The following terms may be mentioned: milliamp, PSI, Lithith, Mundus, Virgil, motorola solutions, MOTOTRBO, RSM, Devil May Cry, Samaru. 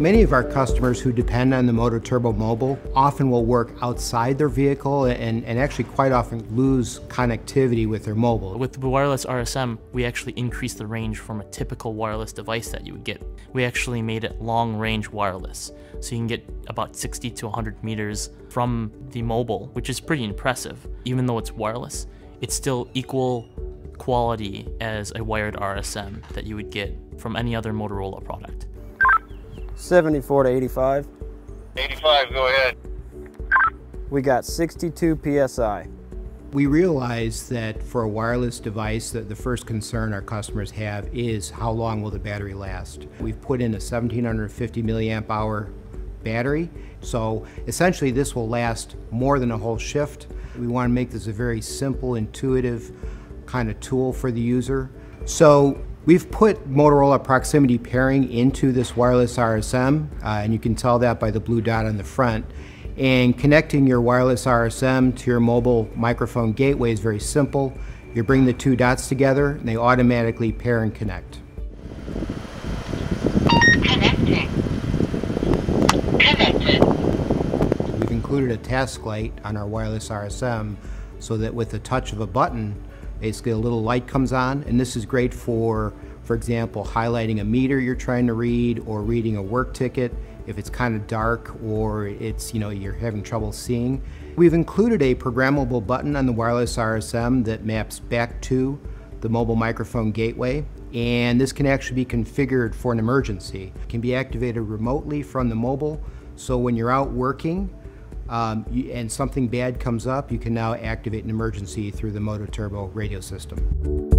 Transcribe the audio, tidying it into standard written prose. Many of our customers who depend on the MOTOTRBO Mobile often will work outside their vehicle and actually quite often lose connectivity with their mobile. With the wireless RSM, we actually increased the range from a typical wireless device that you would get. We actually made it long range wireless, so you can get about 60 to 100 meters from the mobile, which is pretty impressive. Even though it's wireless, it's still equal quality as a wired RSM that you would get from any other Motorola product. 74 to 85. 85, go ahead. We got 62 PSI. We realize that for a wireless device, that the first concern our customers have is how long will the battery last. We've put in a 1750 milliamp hour battery, so essentially this will last more than a whole shift. We want to make this a very simple, intuitive kind of tool for the user. So we've put Motorola proximity pairing into this wireless RSM, and you can tell that by the blue dot on the front. And connecting your wireless RSM to your mobile microphone gateway is very simple. You bring the two dots together and they automatically pair and connect. Connecting. Connected. We've included a task light on our wireless RSM so that with the touch of a button, basically a little light comes on, and this is great for example, highlighting a meter you're trying to read or reading a work ticket if it's kind of dark or it's, you know, you're having trouble seeing. We've included a programmable button on the wireless RSM that maps back to the mobile microphone gateway, and this can actually be configured for an emergency. It can be activated remotely from the mobile, so when you're out working and something bad comes up, you can now activate an emergency through the MOTOTRBO radio system.